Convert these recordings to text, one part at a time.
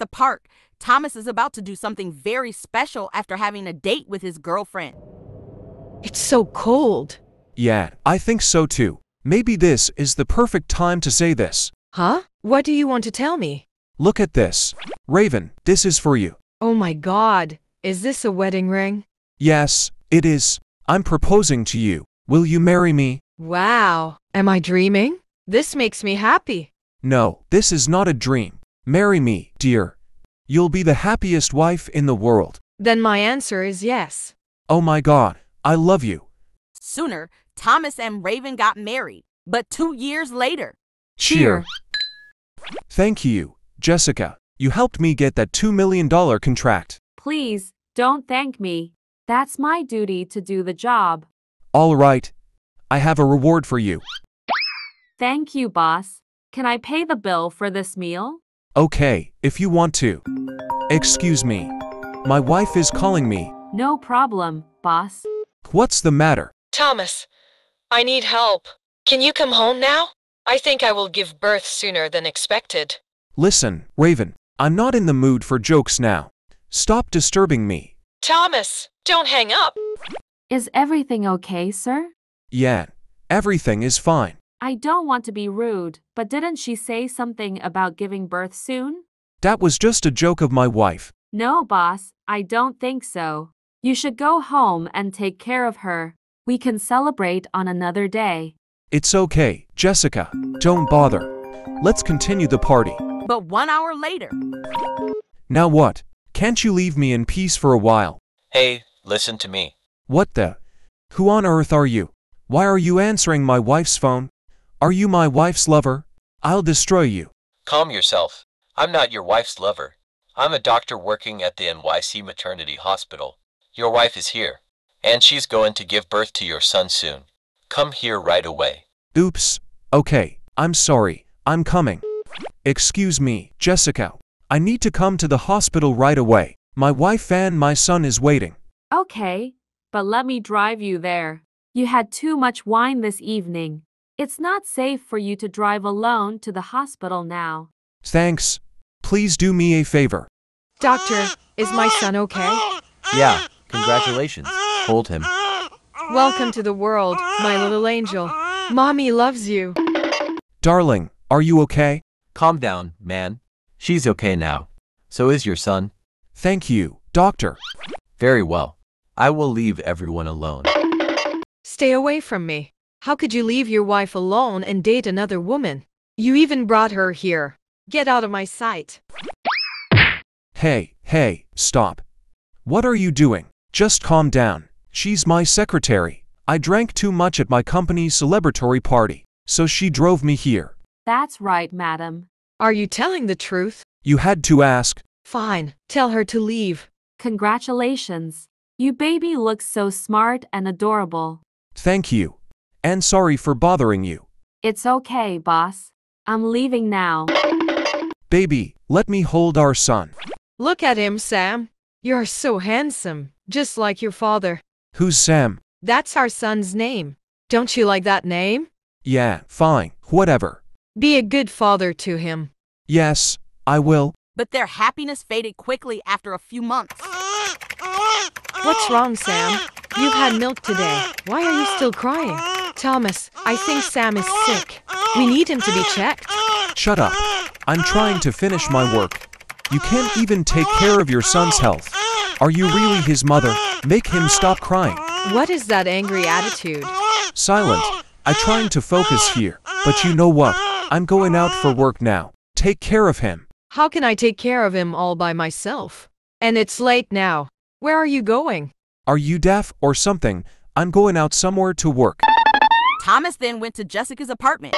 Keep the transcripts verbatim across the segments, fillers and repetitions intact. the park. Thomas is about to do something very special after having a date with his girlfriend. It's so cold. Yeah, I think so too. Maybe this is the perfect time to say this. Huh? What do you want to tell me? Look at this. Raven, this is for you. Oh my God. Is this a wedding ring? Yes, it is. I'm proposing to you. Will you marry me? Wow. Am I dreaming? This makes me happy. No, this is not a dream. Marry me, dear. You'll be the happiest wife in the world. Then my answer is yes. Oh my God, I love you. Sooner, Thomas and Raven got married, but two years later. Cheer. Thank you, Jessica. You helped me get that two million dollar contract. Please, don't thank me. That's my duty to do the job. All right. I have a reward for you. Thank you, boss. Can I pay the bill for this meal? Okay, if you want to. Excuse me. My wife is calling me. No problem, boss. What's the matter? Thomas, I need help. Can you come home now? I think I will give birth sooner than expected. Listen, Raven, I'm not in the mood for jokes now. Stop disturbing me. Thomas, don't hang up. Is everything okay, sir? Yeah, everything is fine. I don't want to be rude, but didn't she say something about giving birth soon? That was just a joke of my wife. No, boss, I don't think so. You should go home and take care of her. We can celebrate on another day. It's okay, Jessica. Don't bother. Let's continue the party. But one hour later. Now what? Can't you leave me in peace for a while? Hey, listen to me. What the? Who on earth are you? Why are you answering my wife's phone? Are you my wife's lover? I'll destroy you. Calm yourself. I'm not your wife's lover. I'm a doctor working at the N Y C Maternity Hospital. Your wife is here, and she's going to give birth to your son soon. Come here right away. Oops. Okay, I'm sorry. I'm coming. Excuse me, Jessica. I need to come to the hospital right away. My wife and my son is waiting. Okay, but let me drive you there. You had too much wine this evening. It's not safe for you to drive alone to the hospital now. Thanks. Please do me a favor. Doctor, is my son okay? Yeah, congratulations. Hold him. Welcome to the world, my little angel. Mommy loves you. Darling, are you okay? Calm down, man. She's okay now. So is your son. Thank you, doctor. Very well. I will leave everyone alone. Stay away from me. How could you leave your wife alone and date another woman? You even brought her here. Get out of my sight. Hey, hey, stop. What are you doing? Just calm down. She's my secretary. I drank too much at my company's celebratory party, so she drove me here. That's right, madam. Are you telling the truth? You had to ask. Fine, tell her to leave. Congratulations. You baby looks so smart and adorable. Thank you. And sorry for bothering you. It's okay, boss. I'm leaving now. Baby, let me hold our son. Look at him, Sam. You're so handsome, just like your father. Who's Sam? That's our son's name. Don't you like that name? Yeah, fine, whatever. Be a good father to him. Yes, I will. But their happiness faded quickly after a few months. What's wrong, Sam? You've had milk today. Why are you still crying? Thomas, I think Sam is sick. We need him to be checked. Shut up. I'm trying to finish my work. You can't even take care of your son's health. Are you really his mother? Make him stop crying. What is that angry attitude? Silent. I'm trying to focus here. But you know what? I'm going out for work now. Take care of him. How can I take care of him all by myself? And it's late now. Where are you going? Are you deaf or something? I'm going out somewhere to work. Thomas then went to Jessica's apartment.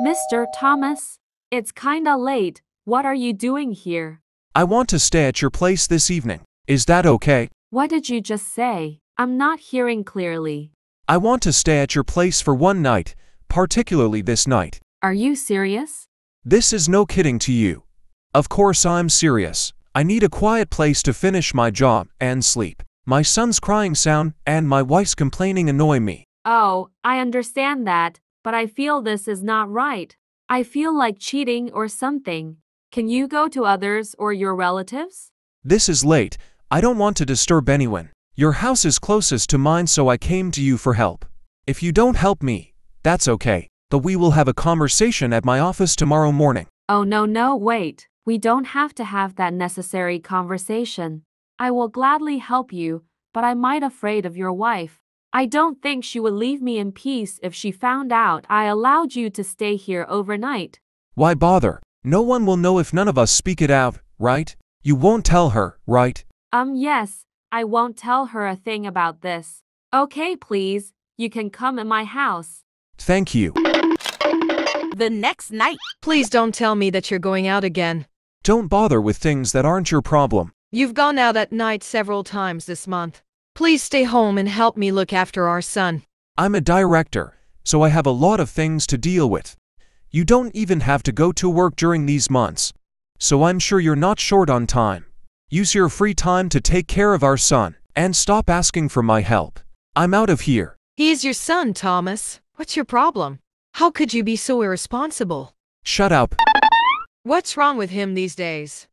Mister Thomas, it's kinda late. What are you doing here? I want to stay at your place this evening. Is that okay? What did you just say? I'm not hearing clearly. I want to stay at your place for one night, particularly this night. Are you serious? This is no kidding to you. Of course I'm serious. I need a quiet place to finish my job and sleep. My son's crying sound and my wife's complaining annoy me. Oh, I understand that, but I feel this is not right. I feel like cheating or something. Can you go to others or your relatives? This is late. I don't want to disturb anyone. Your house is closest to mine, so I came to you for help. If you don't help me, that's okay, but we will have a conversation at my office tomorrow morning. Oh no, no, wait. We don't have to have that necessary conversation. I will gladly help you, but I'm might afraid of your wife. I don't think she would leave me in peace if she found out I allowed you to stay here overnight. Why bother? No one will know if none of us speak it out, right? You won't tell her, right? Um, yes. I won't tell her a thing about this. Okay, please, you can come in my house. Thank you. The next night. Please don't tell me that you're going out again. Don't bother with things that aren't your problem. You've gone out at night several times this month. Please stay home and help me look after our son. I'm a director, so I have a lot of things to deal with. You don't even have to go to work during these months, so I'm sure you're not short on time. Use your free time to take care of our son, and stop asking for my help. I'm out of here. He's your son, Thomas. What's your problem? How could you be so irresponsible? Shut up. What's wrong with him these days?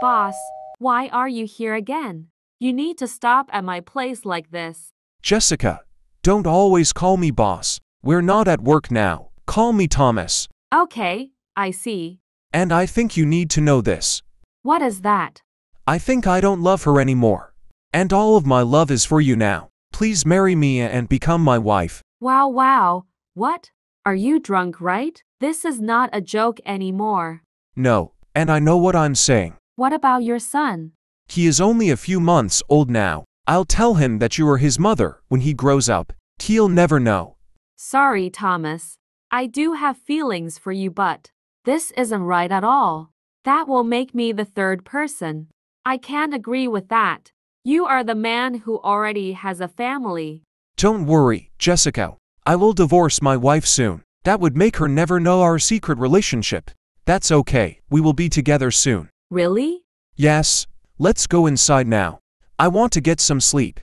Boss, why are you here again? You need to stop at my place like this. Jessica, don't always call me boss. We're not at work now. Call me Thomas. Okay, I see. And I think you need to know this. What is that? I think I don't love her anymore. And all of my love is for you now. Please marry me and become my wife. Wow, wow. What? Are you drunk, right? This is not a joke anymore. No, and I know what I'm saying. What about your son? He is only a few months old now. I'll tell him that you are his mother when he grows up. He'll never know. Sorry, Thomas. I do have feelings for you, but this isn't right at all. That will make me the third person. I can't agree with that. You are the man who already has a family. Don't worry, Jessica. I will divorce my wife soon. That would make her never know our secret relationship. That's okay. We will be together soon. Really? Yes. Let's go inside now. I want to get some sleep.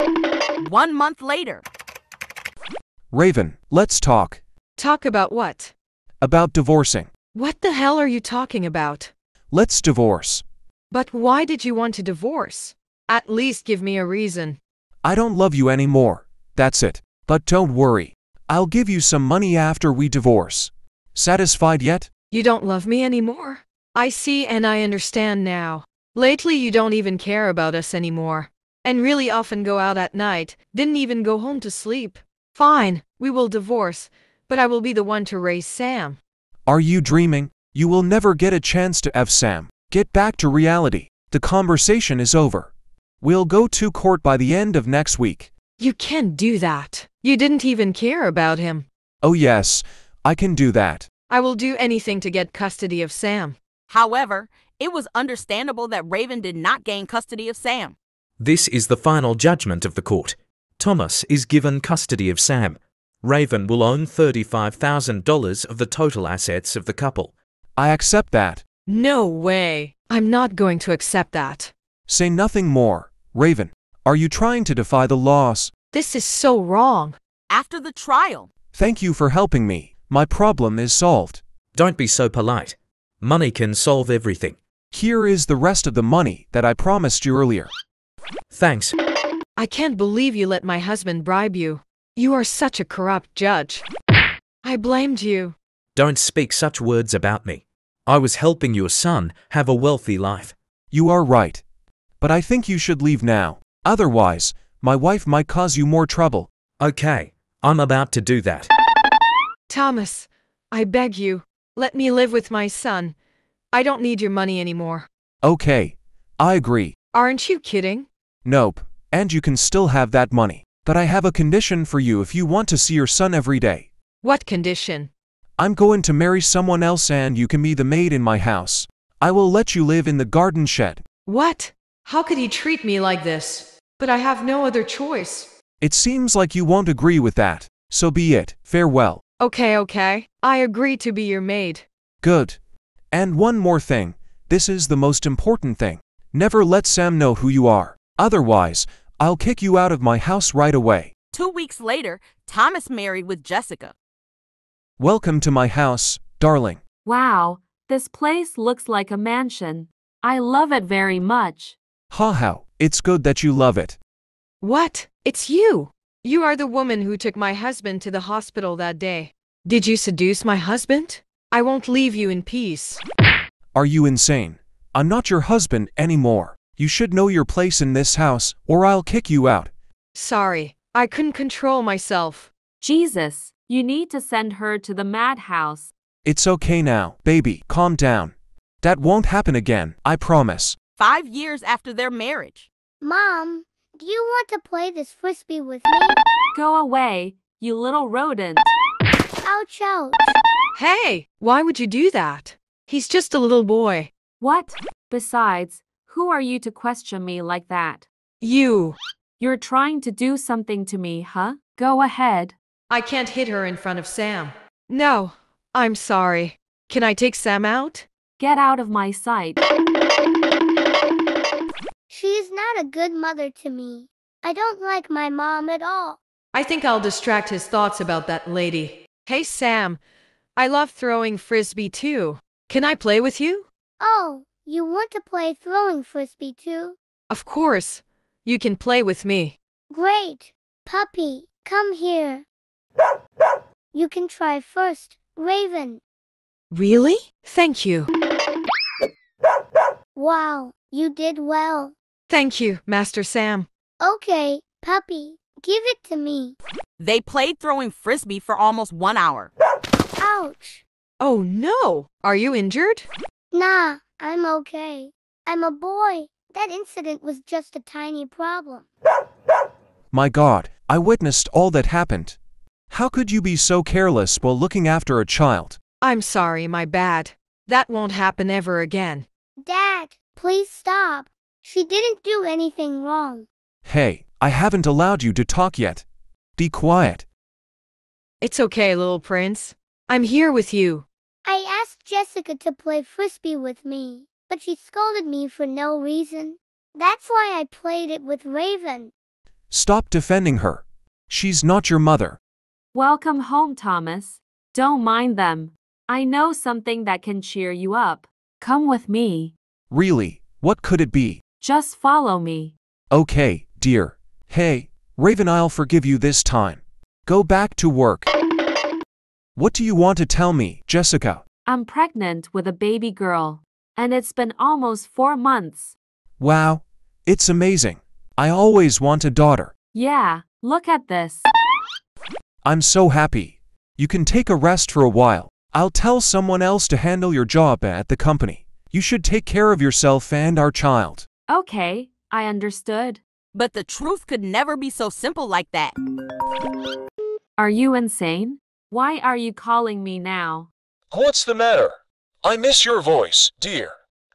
One month later. Raven, let's talk. Talk about what? About divorcing. What the hell are you talking about? Let's divorce. But why did you want to divorce? At least give me a reason. I don't love you anymore. That's it. But don't worry. I'll give you some money after we divorce. Satisfied yet? You don't love me anymore? I see and I understand now. Lately you don't even care about us anymore. And really often go out at night, didn't even go home to sleep. Fine, we will divorce, but I will be the one to raise Sam. Are you dreaming? You will never get a chance to have Sam. Get back to reality. The conversation is over. We'll go to court by the end of next week. You can't do that. You didn't even care about him. Oh yes, I can do that. I will do anything to get custody of Sam. However, it was understandable that Raven did not gain custody of Sam. This is the final judgment of the court. Thomas is given custody of Sam. Raven will own thirty-five thousand dollars of the total assets of the couple. I accept that. No way. I'm not going to accept that. Say nothing more, Raven. Are you trying to defy the laws? This is so wrong. After the trial. Thank you for helping me. My problem is solved. Don't be so polite. Money can solve everything. Here is the rest of the money that I promised you earlier. Thanks. I can't believe you let my husband bribe you. You are such a corrupt judge. I blamed you. Don't speak such words about me. I was helping your son have a wealthy life. You are right. But I think you should leave now. Otherwise, my wife might cause you more trouble. Okay, I'm about to do that. Thomas, I beg you, let me live with my son. I don't need your money anymore. Okay, I agree. Aren't you kidding? Nope, and you can still have that money. But I have a condition for you if you want to see your son every day. What condition? I'm going to marry someone else and you can be the maid in my house. I will let you live in the garden shed. What? How could he treat me like this? But I have no other choice. It seems like you won't agree with that. So be it. Farewell. Okay, okay. I agree to be your maid. Good. And one more thing. This is the most important thing. Never let Sam know who you are. Otherwise, I'll kick you out of my house right away. Two weeks later, Thomas married with Jessica. Welcome to my house, darling. Wow, This place looks like a mansion. I love it very much. Haha, it's good that you love it. What? It's you. You are the woman who took my husband to the hospital that day. Did you seduce my husband? I won't leave you in peace. Are you insane? I'm not your husband anymore. You should know your place in this house, or I'll kick you out. Sorry, I couldn't control myself. Jesus, you need to send her to the madhouse. It's okay now, baby, calm down. That won't happen again, I promise. Five years after their marriage. Mom, do you want to play this frisbee with me? Go away, you little rodent. Ouch, ouch. Hey, why would you do that? He's just a little boy. What? Besides, who are you to question me like that? You. You're trying to do something to me, huh? Go ahead. I can't hit her in front of Sam. No. I'm sorry. Can I take Sam out? Get out of my sight. She's not a good mother to me. I don't like my mom at all. I think I'll distract his thoughts about that lady. Hey, Sam. I love throwing frisbee too. Can I play with you? Oh, you want to play throwing frisbee too? Of course. You can play with me. Great. Puppy, come here. You can try first. Raven. Really? Thank you. Wow, you did well. Thank you, Master Sam. Okay, puppy, give it to me. They played throwing frisbee for almost one hour. Ouch. Oh no, are you injured? Nah, I'm okay. I'm a boy. That incident was just a tiny problem. My God, I witnessed all that happened. How could you be so careless while looking after a child? I'm sorry, my bad. That won't happen ever again. Dad, please stop. She didn't do anything wrong. Hey, I haven't allowed you to talk yet. Be quiet. It's okay, little prince. I'm here with you. I asked Jessica to play frisbee with me, but she scolded me for no reason. That's why I played it with Raven. Stop defending her. She's not your mother. Welcome home, Thomas. Don't mind them. I know something that can cheer you up. Come with me. Really? What could it be? Just follow me. Okay, dear. Hey, Raven, I'll forgive you this time. Go back to work. What do you want to tell me, Jessica? I'm pregnant with a baby girl, and it's been almost four months. Wow. It's amazing. I always want a daughter. Yeah, look at this. I'm so happy. You can take a rest for a while. I'll tell someone else to handle your job at the company. You should take care of yourself and our child. Okay, I understood. But the truth could never be so simple like that. Are you insane? Why are you calling me now? What's the matter? I miss your voice, dear.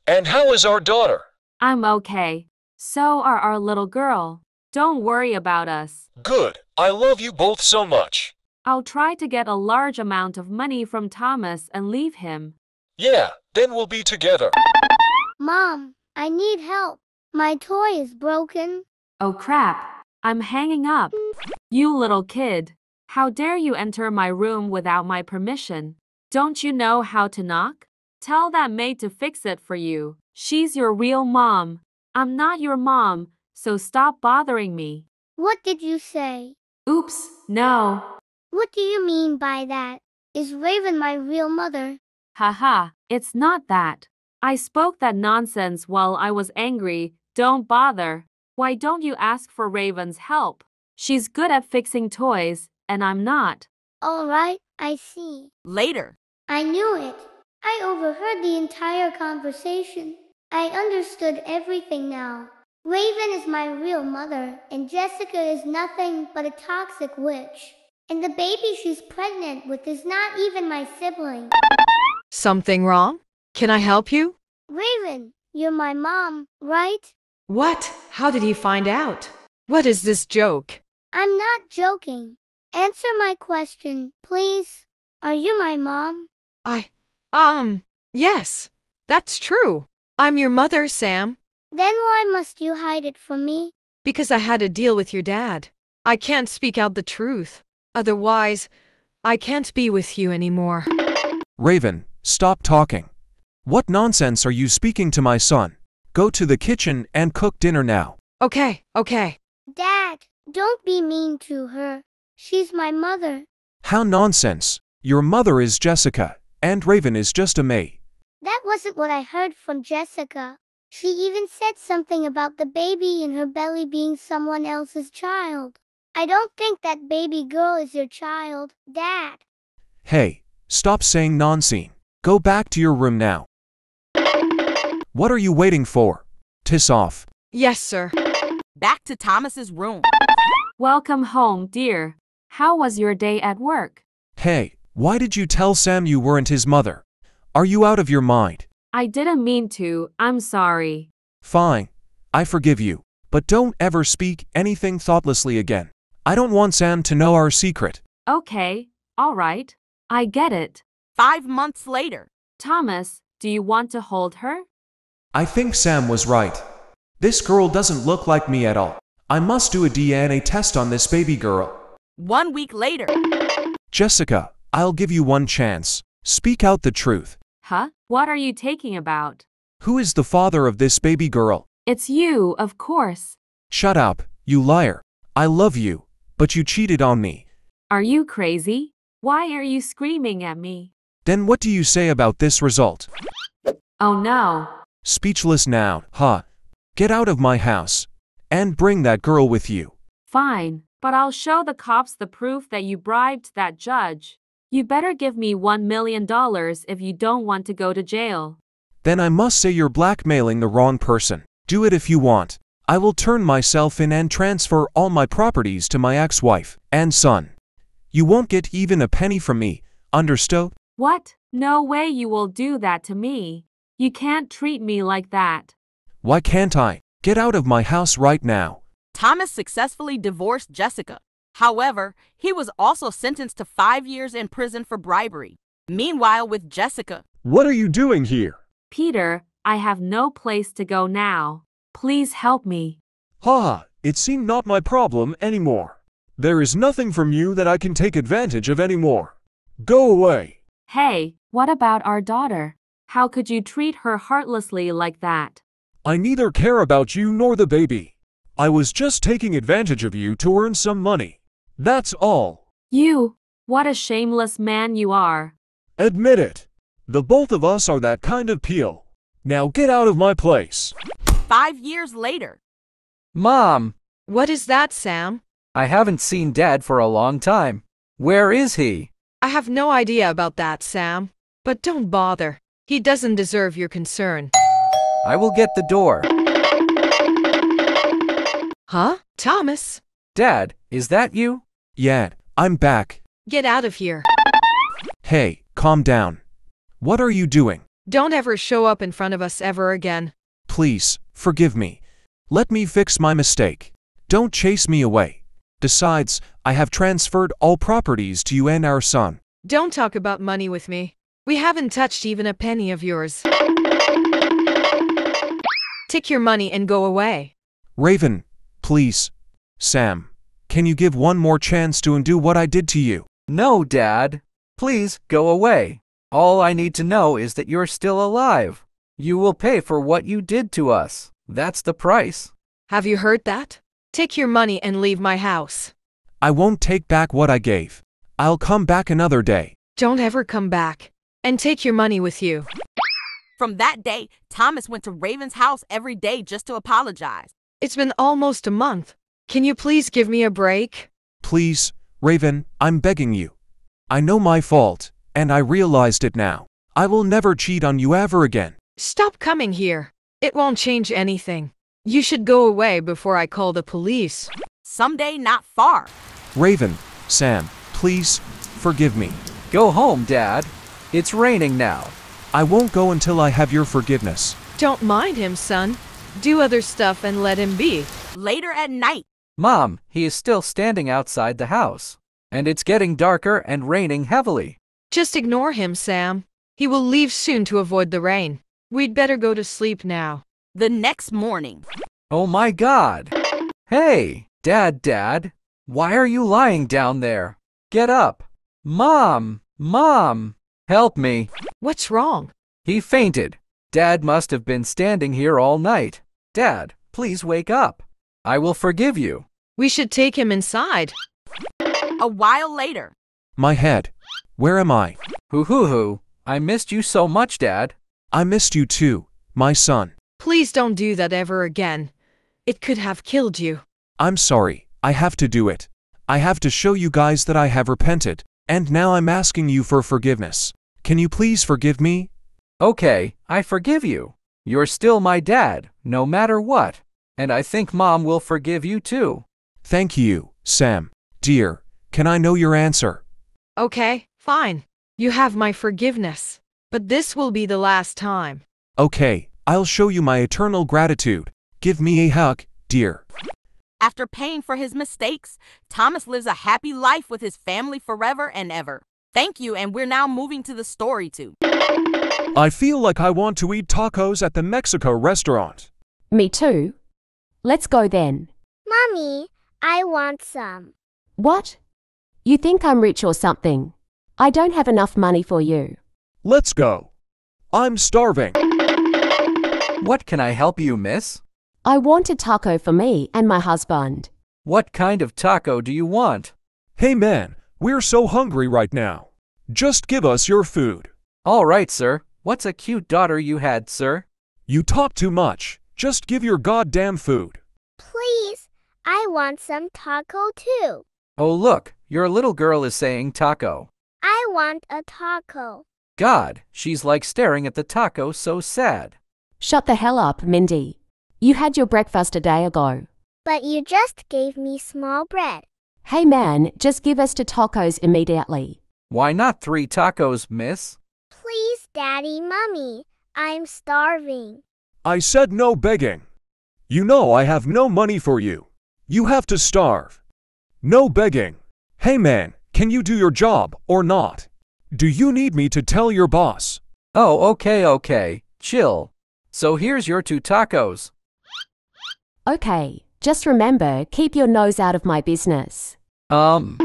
And how is our daughter? I'm okay. So are our little girl. Don't worry about us. Good. I love you both so much. I'll try to get a large amount of money from Thomas and leave him. Yeah, then we'll be together. Mom, I need help. My toy is broken. Oh crap, I'm hanging up. You little kid, how dare you enter my room without my permission? Don't you know how to knock? Tell that maid to fix it for you. She's your real mom. I'm not your mom, so stop bothering me. What did you say? Oops, no. What do you mean by that? Is Raven my real mother? Haha, it's not that. I spoke that nonsense while I was angry. Don't bother. Why don't you ask for Raven's help? She's good at fixing toys, and I'm not. All right, I see. Later. I knew it. I overheard the entire conversation. I understood everything now. Raven is my real mother, and Jessica is nothing but a toxic witch. And the baby she's pregnant with is not even my sibling. Something wrong? Can I help you? Raven, you're my mom, right? What? How did he find out? What is this joke? I'm not joking. Answer my question, please. Are you my mom? I... um... yes, that's true. I'm your mother, Sam. Then why must you hide it from me? Because I had a deal with your dad. I can't speak out the truth. Otherwise, I can't be with you anymore. Raven, stop talking. What nonsense are you speaking to my son? Go to the kitchen and cook dinner now. Okay, okay. Dad, don't be mean to her. She's my mother. How nonsense. Your mother is Jessica, and Raven is just a maid. That wasn't what I heard from Jessica. She even said something about the baby in her belly being someone else's child. I don't think that baby girl is your child, Dad. Hey, stop saying nonsense. Go back to your room now. What are you waiting for? Tiss off. Yes, sir. Back to Thomas's room. Welcome home, dear. How was your day at work? Hey, why did you tell Sam you weren't his mother? Are you out of your mind? I didn't mean to, I'm sorry. Fine, I forgive you, but don't ever speak anything thoughtlessly again. I don't want Sam to know our secret. Okay, all right, I get it. Five months later. Thomas, do you want to hold her? I think Sam was right. This girl doesn't look like me at all. I must do a D N A test on this baby girl. One week later. Jessica, I'll give you one chance. Speak out the truth. Huh? What are you talking about? Who is the father of this baby girl? It's you, of course. Shut up, you liar. I love you, but you cheated on me. Are you crazy? Why are you screaming at me? Then what do you say about this result? Oh no. Speechless now, huh? Get out of my house. And bring that girl with you. Fine, but I'll show the cops the proof that you bribed that judge. You better give me one million dollars if you don't want to go to jail. Then I must say you're blackmailing the wrong person. Do it if you want. I will turn myself in and transfer all my properties to my ex-wife and son. You won't get even a penny from me, understood? What? No way you will do that to me. You can't treat me like that. Why can't I? Get out of my house right now. Thomas successfully divorced Jessica. However, he was also sentenced to five years in prison for bribery. Meanwhile, with Jessica. What are you doing here? Peter, I have no place to go now. Please help me. Ha, it seemed not my problem anymore. There is nothing from you that I can take advantage of anymore. Go away. Hey, what about our daughter? How could you treat her heartlessly like that? I neither care about you nor the baby. I was just taking advantage of you to earn some money. That's all. You, what a shameless man you are. Admit it. The both of us are that kind of peel. Now get out of my place. Five years later. Mom. What is that, Sam? I haven't seen Dad for a long time. Where is he? I have no idea about that, Sam. But don't bother. He doesn't deserve your concern. I will get the door. Huh? Thomas? Dad, is that you? Yeah, I'm back. Get out of here. Hey, calm down. What are you doing? Don't ever show up in front of us ever again. Please, forgive me. Let me fix my mistake. Don't chase me away. Besides, I have transferred all properties to you and our son. Don't talk about money with me. We haven't touched even a penny of yours. Take your money and go away. Raven, please. Sam, can you give one more chance to undo what I did to you? No, Dad. Please, go away. All I need to know is that you're still alive. You will pay for what you did to us. That's the price. Have you heard that? Take your money and leave my house. I won't take back what I gave. I'll come back another day. Don't ever come back. And take your money with you. From that day, Thomas went to Raven's house every day just to apologize. It's been almost a month. Can you please give me a break? Please, Raven, I'm begging you. I know my fault, and I realized it now. I will never cheat on you ever again. Stop coming here. It won't change anything. You should go away before I call the police. Someday not far. Raven, Sam, please, forgive me. Go home, Dad. It's raining now. I won't go until I have your forgiveness. Don't mind him, son. Do other stuff and let him be. Later at night. Mom, he is still standing outside the house. And it's getting darker and raining heavily. Just ignore him, Sam. He will leave soon to avoid the rain. We'd better go to sleep now. The next morning. Oh my God. Hey, Dad, Dad. Why are you lying down there? Get up. Mom, Mom, help me. What's wrong? He fainted. Dad must have been standing here all night. Dad, please wake up. I will forgive you. We should take him inside. A while later. My head. Where am I? Hoo hoo hoo. I missed you so much, Dad. I missed you too, my son. Please don't do that ever again. It could have killed you. I'm sorry. I have to do it. I have to show you guys that I have repented. And now I'm asking you for forgiveness. Can you please forgive me? Okay, I forgive you. You're still my dad, no matter what. And I think Mom will forgive you too. Thank you, Sam. Dear, can I know your answer? Okay, fine. You have my forgiveness. But this will be the last time. Okay, I'll show you my eternal gratitude. Give me a hug, dear. After paying for his mistakes, Thomas lives a happy life with his family forever and ever. Thank you, and we're now moving to the story too. I feel like I want to eat tacos at the Mexico restaurant. Me too. Let's go then. Mommy, I want some. What? You think I'm rich or something? I don't have enough money for you. Let's go. I'm starving. What can I help you, miss? I want a taco for me and my husband. What kind of taco do you want? Hey man, we're so hungry right now. Just give us your food. All right, sir. What's a cute daughter you had, sir? You talk too much. Just give your goddamn food. Please, I want some taco too. Oh look, your little girl is saying taco. I want a taco. God, she's like staring at the taco so sad. Shut the hell up, Mindy. You had your breakfast a day ago. But you just gave me small bread. Hey man, just give us two tacos immediately. Why not three tacos, miss? Please, Daddy, Mummy. I'm starving. I said no begging. You know I have no money for you. You have to starve. No begging. Hey man, can you do your job or not? Do you need me to tell your boss? Oh, okay, okay. Chill. So here's your two tacos. Okay, just remember, keep your nose out of my business. Um,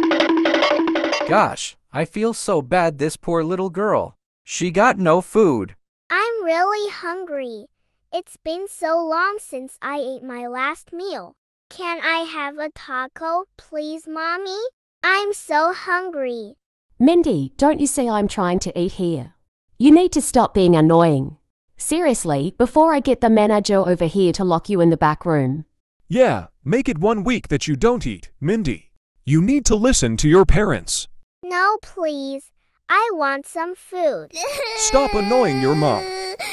gosh, I feel so bad this poor little girl. She got no food. I'm really hungry. It's been so long since I ate my last meal. Can I have a taco, please, Mommy? I'm so hungry. Mindy, don't you see I'm trying to eat here? You need to stop being annoying. Seriously, before I get the manager over here to lock you in the back room. Yeah, make it one week that you don't eat, Mindy. You need to listen to your parents. No, please. I want some food. Stop annoying your mom.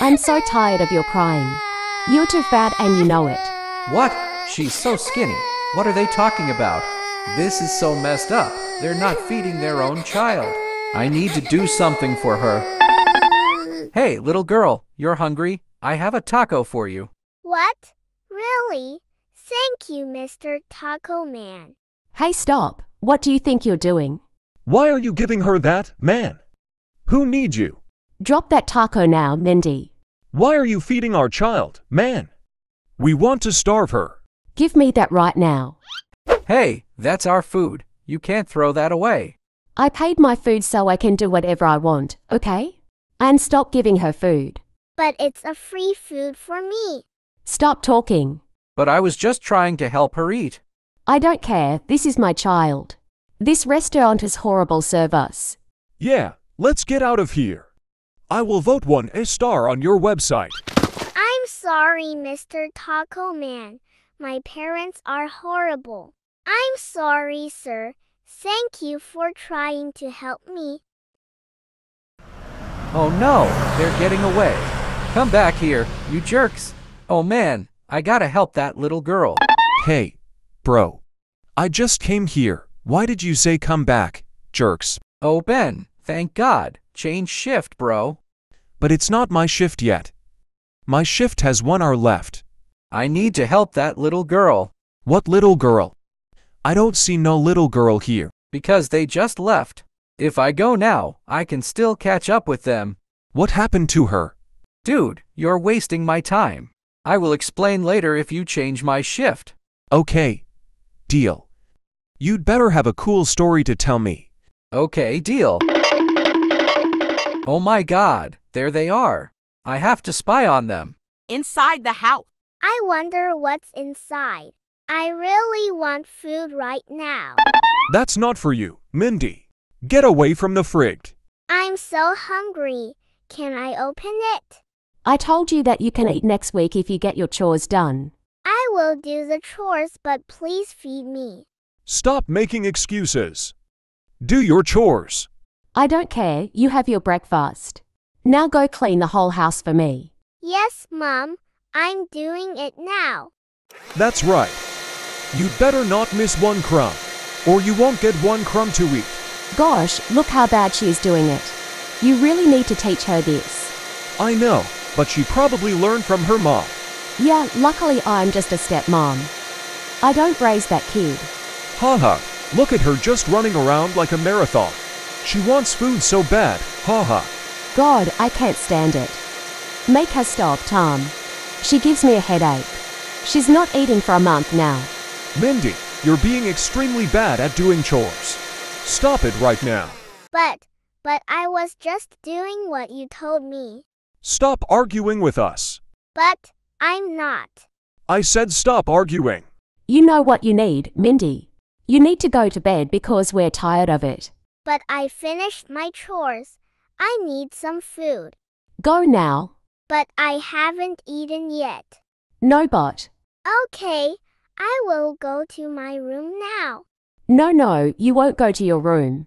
I'm so tired of your crying. You're too fat and you know it. What? She's so skinny. What are they talking about? This is so messed up. They're not feeding their own child. I need to do something for her. Hey, little girl, you're hungry? I have a taco for you. What? Really? Thank you, Mister Taco Man. Hey, stop. What do you think you're doing? Why are you giving her that, man? Who needs you? Drop that taco now, Mindy. Why are you feeding our child, man? We want to starve her. Give me that right now. Hey, that's our food. You can't throw that away. I paid my food so I can do whatever I want, okay? And stop giving her food. But it's a free food for me. Stop talking. But I was just trying to help her eat. I don't care. This is my child. This restaurant is horrible service. Yeah, let's get out of here. I will vote one a star on your website. I'm sorry, Mister Taco Man. My parents are horrible. I'm sorry, sir. Thank you for trying to help me. Oh no, they're getting away. Come back here, you jerks. Oh man, I gotta help that little girl. Hey, bro. I just came here. Why did you say come back, jerks? Oh Ben, thank God. Change shift, bro. But it's not my shift yet. My shift has one hour left. I need to help that little girl. What little girl? I don't see no little girl here. Because they just left. If I go now, I can still catch up with them. What happened to her? Dude, you're wasting my time. I will explain later if you change my shift. Okay. Deal. You'd better have a cool story to tell me. Okay, deal. Oh my God, there they are. I have to spy on them. Inside the house. I wonder what's inside. I really want food right now. That's not for you, Mindy. Get away from the fridge. I'm so hungry. Can I open it? I told you that you can eat next week if you get your chores done. I will do the chores, but please feed me. Stop making excuses. Do your chores. I don't care. You have your breakfast. Now go clean the whole house for me. Yes, Mom. I'm doing it now. That's right. You'd better not miss one crumb, or you won't get one crumb to eat. Gosh, look how bad she is doing it. You really need to teach her this. I know, but she probably learned from her mom. Yeah, luckily I'm just a stepmom. I don't raise that kid. Haha, look at her just running around like a marathon. She wants food so bad, haha. God, I can't stand it. Make her stop, Tom. She gives me a headache. She's not eating for a month now. Mindy, you're being extremely bad at doing chores. Stop it right now. But, but I was just doing what you told me. Stop arguing with us. But, I'm not. I said stop arguing. You know what you need, Mindy. You need to go to bed because we're tired of it. But I finished my chores. I need some food. Go now. But I haven't eaten yet. No, but. Okay, I will go to my room now. No, no, you won't go to your room.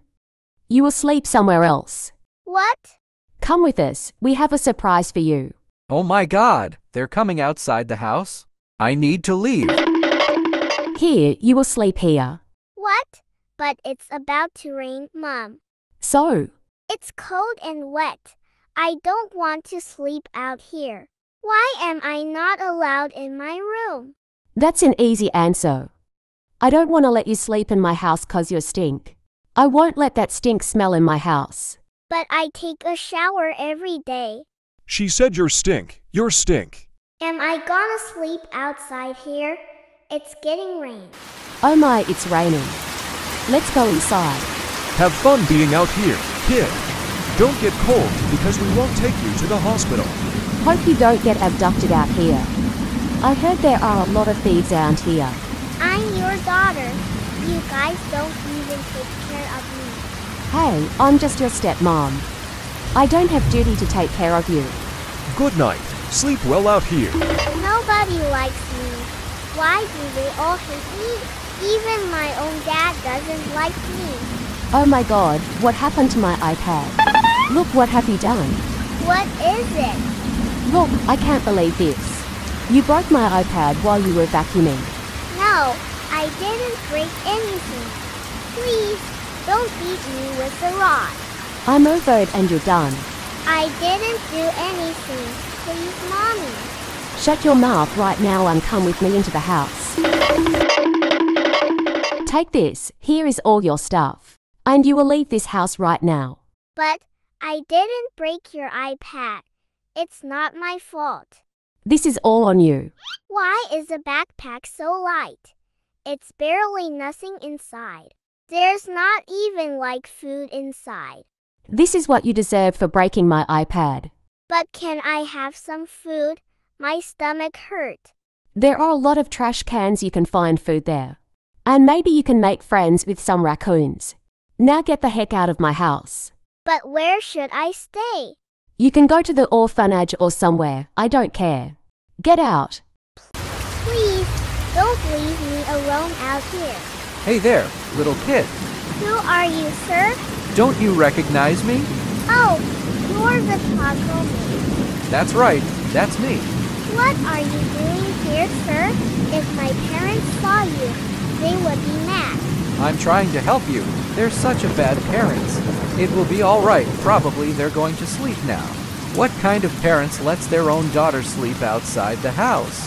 You will sleep somewhere else. What? Come with us, we have a surprise for you. Oh my God, they're coming outside the house. I need to leave. Here, you will sleep here. What? But it's about to rain, Mom. So? It's cold and wet. I don't want to sleep out here. Why am I not allowed in my room? That's an easy answer. I don't want to let you sleep in my house cause you stink. I won't let that stink smell in my house. But I take a shower every day. She said you're stink, you're stink. Am I gonna sleep outside here? It's getting rain. Oh my, it's raining. Let's go inside. Have fun being out here, kid. Don't get cold because we won't take you to the hospital. Hope you don't get abducted out here. I heard there are a lot of thieves out here. I'm your daughter. You guys don't even take care of me. Hey, I'm just your stepmom. I don't have duty to take care of you. Good night. Sleep well out here. Nobody likes me. Why do they all hate me? Even my own dad doesn't like me. Oh my God, what happened to my iPad? Look, what have you done? What is it? Look, I can't believe this. You broke my iPad while you were vacuuming. No, I didn't break anything. Please, don't beat me with the rod. I'm over it and you're done. I didn't do anything. Please, Mommy. Shut your mouth right now and come with me into the house. Take this. Here is all your stuff. And you will leave this house right now. But I didn't break your iPad. It's not my fault. This is all on you. Why is the backpack so light? It's barely nothing inside. There's not even like food inside. This is what you deserve for breaking my iPad. But can I have some food? My stomach hurt. There are a lot of trash cans you can find food there. And maybe you can make friends with some raccoons. Now get the heck out of my house. But where should I stay? You can go to the orphanage or somewhere, I don't care. Get out. Please, don't leave me alone out here. Hey there, little kid. Who are you, sir? Don't you recognize me? Oh, you're the taco man. That's right, that's me. What are you doing here, sir? If my parents saw you, they would be mad. I'm trying to help you. They're such a bad parents. It will be all right. Probably they're going to sleep now. What kind of parents lets their own daughter sleep outside the house?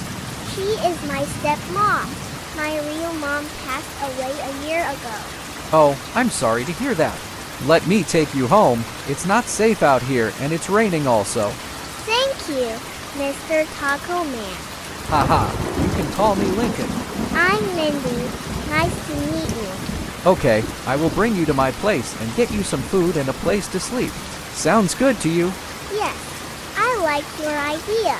She is my stepmom. My real mom passed away a year ago. Oh, I'm sorry to hear that. Let me take you home. It's not safe out here and it's raining also. Thank you, Mister Taco Man. Haha, you can call me Lincoln. I'm Mindy. Nice to meet you. Okay, I will bring you to my place and get you some food and a place to sleep. Sounds good to you? Yes, I like your idea.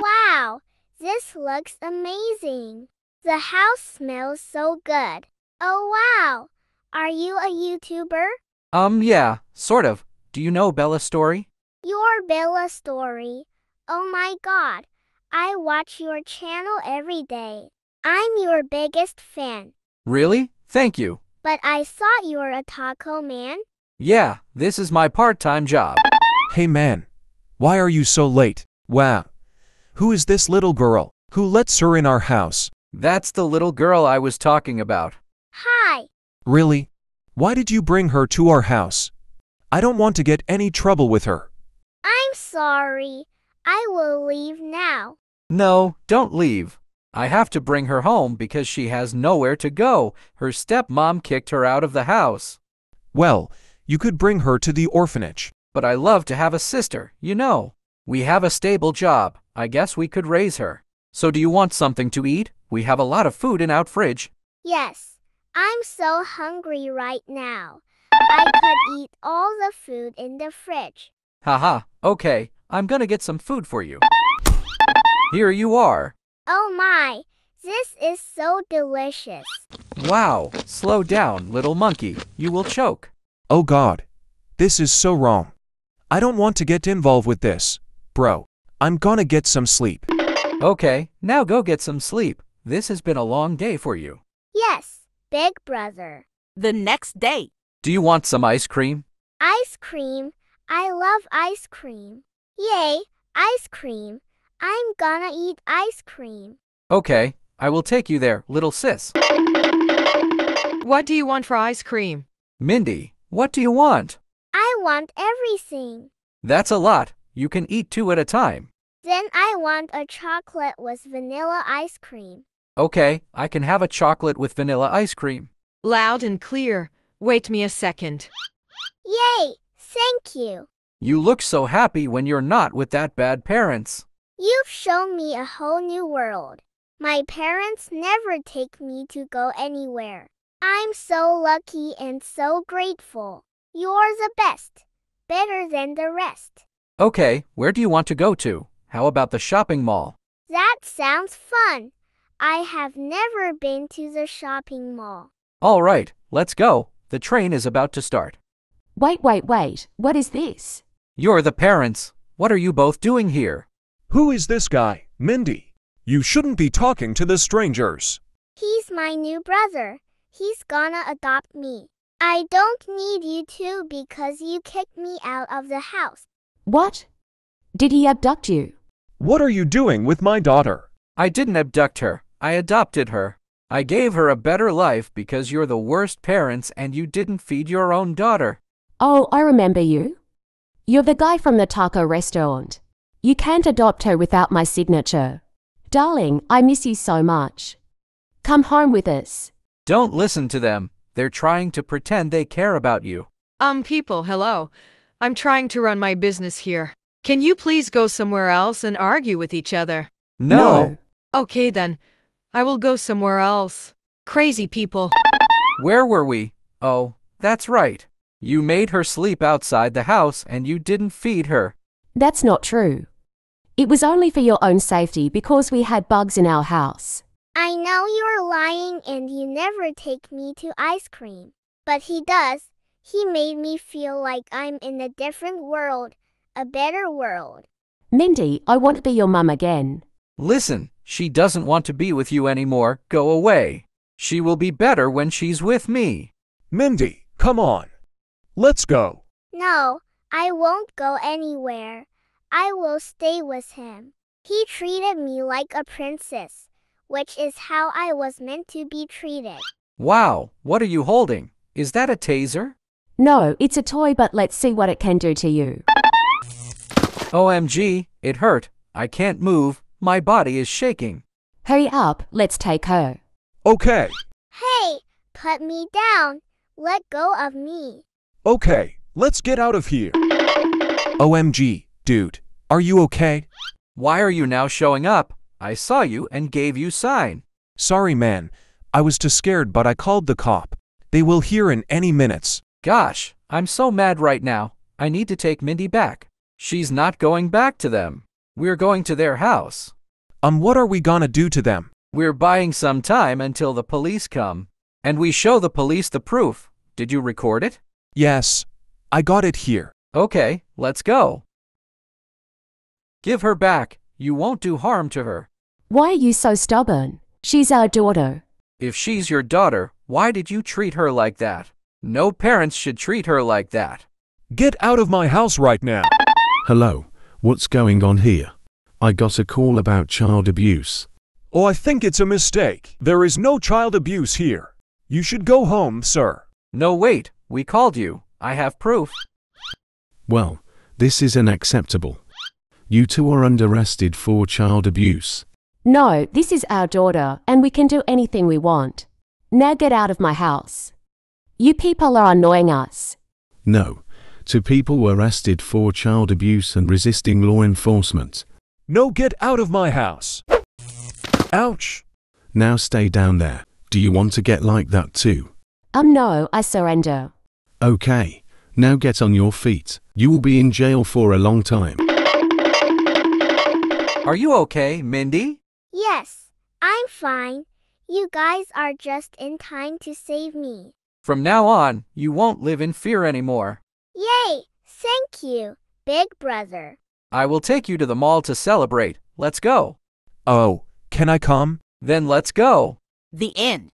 Wow, this looks amazing. The house smells so good. Oh, wow. Are you a YouTuber? Um, yeah, sort of. Do you know Bella Story? Your Bella Story. Oh my god, I watch your channel every day. I'm your biggest fan. Really? Thank you. But I saw you're a taco man. Yeah, this is my part-time job. Hey man, why are you so late? Wow. Who is this little girl? Who lets her in our house? That's the little girl I was talking about. Hi. Really? Why did you bring her to our house? I don't want to get any trouble with her. I'm sorry. I will leave now. No, don't leave. I have to bring her home because she has nowhere to go. Her stepmom kicked her out of the house. Well, you could bring her to the orphanage. But I love to have a sister, you know. We have a stable job. I guess we could raise her. So do you want something to eat? We have a lot of food in our fridge. Yes, I'm so hungry right now. I could eat all the food in the fridge. Haha, okay, I'm gonna get some food for you. Here you are. Oh my, this is so delicious. Wow, slow down, little monkey, you will choke. Oh god, this is so wrong. I don't want to get involved with this. Bro, I'm gonna get some sleep. Okay, now go get some sleep. This has been a long day for you. Yes, big brother. The next day. Do you want some ice cream? Ice cream? I love ice cream. Yay, ice cream. I'm gonna eat ice cream. Okay, I will take you there, little sis. What do you want for ice cream? Mindy, what do you want? I want everything. That's a lot. You can eat two at a time. Then I want a chocolate with vanilla ice cream. Okay, I can have a chocolate with vanilla ice cream. Loud and clear. Wait me a second. Yay! Thank you. You look so happy when you're not with that bad parents. You've shown me a whole new world. My parents never take me to go anywhere. I'm so lucky and so grateful. You're the best. Better than the rest. Okay, where do you want to go to? How about the shopping mall? That sounds fun. I have never been to the shopping mall. All right, let's go. The train is about to start. Wait, wait, wait. What is this? You're the parents. What are you both doing here? Who is this guy, Mindy? You shouldn't be talking to the strangers. He's my new brother. He's gonna adopt me. I don't need you two because you kicked me out of the house. What? Did he abduct you? What are you doing with my daughter? I didn't abduct her. I adopted her. I gave her a better life because you're the worst parents and you didn't feed your own daughter. Oh, I remember you. You're the guy from the taco restaurant. You can't adopt her without my signature. Darling, I miss you so much. Come home with us. Don't listen to them. They're trying to pretend they care about you. Um, people, hello. I'm trying to run my business here. Can you please go somewhere else and argue with each other? No. no. Okay then. I will go somewhere else. Crazy people. Where were we? Oh, that's right. You made her sleep outside the house and you didn't feed her. That's not true. It was only for your own safety because we had bugs in our house. I know you're lying and you never take me to ice cream. But he does. He made me feel like I'm in a different world. A better world. Mindy, I want to be your mum again. Listen, she doesn't want to be with you anymore. Go away. She will be better when she's with me. Mindy, come on. Let's go. No, I won't go anywhere. I will stay with him. He treated me like a princess, which is how I was meant to be treated. Wow, what are you holding? Is that a taser? No, it's a toy, but let's see what it can do to you. O M G, it hurt. I can't move. My body is shaking. Hurry up, let's take her. Okay. Hey, put me down. Let go of me. Okay, let's get out of here. O M G, dude, are you okay? Why are you now showing up? I saw you and gave you sign. Sorry, man. I was too scared, but I called the cop. They will hear in any minutes. Gosh, I'm so mad right now. I need to take Mindy back. She's not going back to them. We're going to their house. Um, what are we gonna do to them? We're buying some time until the police come. And we show the police the proof. Did you record it? Yes. I got it here. Okay, let's go. Give her back. You won't do harm to her. Why are you so stubborn? She's our daughter. If she's your daughter, why did you treat her like that? No parents should treat her like that. Get out of my house right now. Hello, what's going on here? I got a call about child abuse. Oh, I think it's a mistake. There is no child abuse here. You should go home, sir. No, wait, we called you. I have proof. Well, this is unacceptable. You two are under arrested for child abuse. No, this is our daughter, and we can do anything we want. Now get out of my house. You people are annoying us. No, two people were arrested for child abuse and resisting law enforcement. No, get out of my house. Ouch. Now stay down there. Do you want to get like that too? Um, no, I surrender. Okay, now get on your feet. You will be in jail for a long time. Are you okay, Mindy? Yes, I'm fine. You guys are just in time to save me. From now on, you won't live in fear anymore. Yay! Thank you, Big Brother. I will take you to the mall to celebrate. Let's go. Oh, can I come? Then let's go. The end.